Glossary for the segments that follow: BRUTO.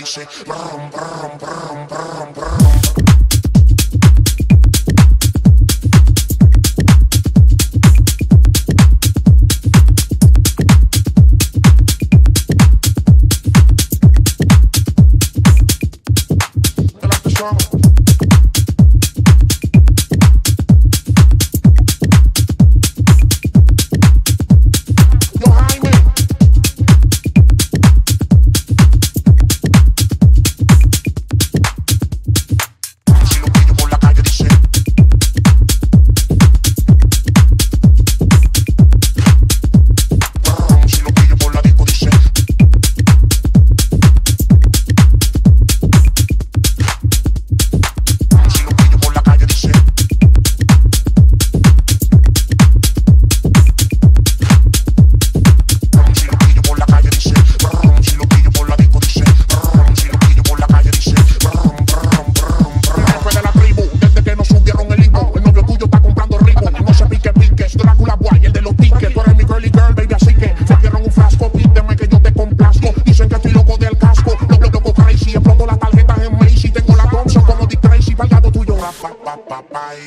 dice brum, brum, brum, brum, brum.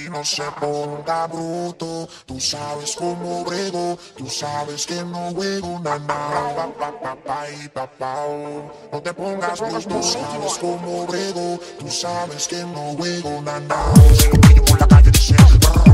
Y no se ponga bruto, tú sabes cómo brego, tú sabes que no juego nada. No te pongas bruto, tú sabes cómo brego, tú sabes que no juego nada. Por la calle dice